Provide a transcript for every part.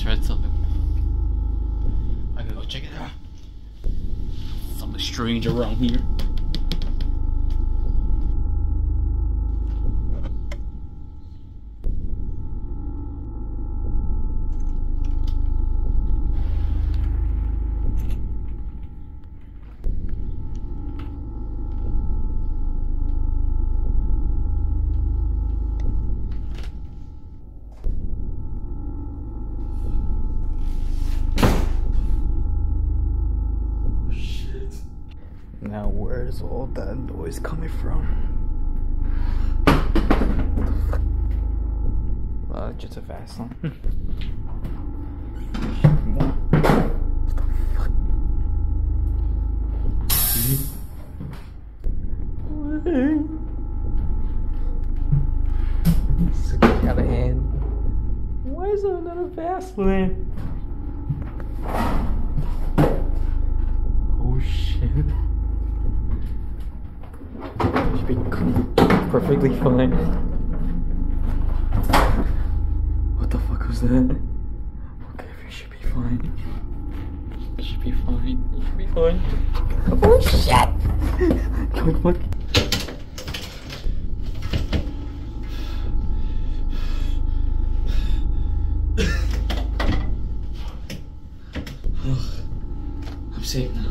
just heard something. I gotta go check it out. Something strange around here. Now where is all that noise coming from? Just a fast one. What the fuck? It's getting out of hand. Why is there another Vaseline? Oh shit. Should be perfectly fine. What the fuck was that? Okay, we should be fine. It should be fine. It should be fine. Oh shit! What? I'm safe now.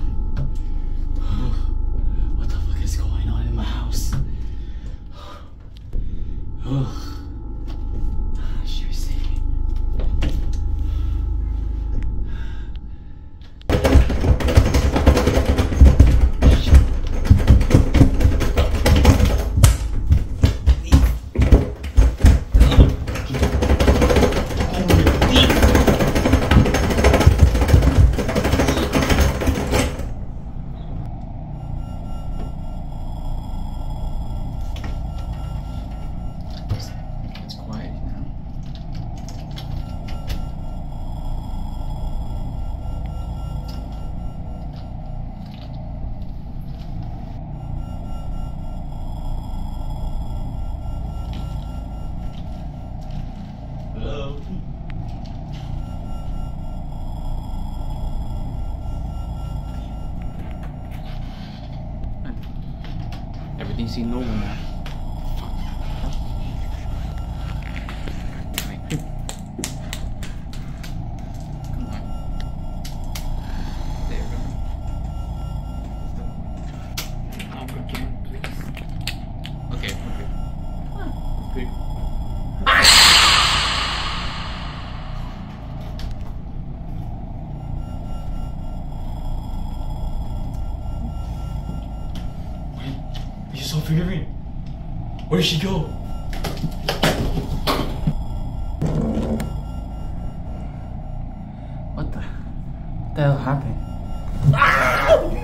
I didn't see no one now. Where'd she go? What the hell happened?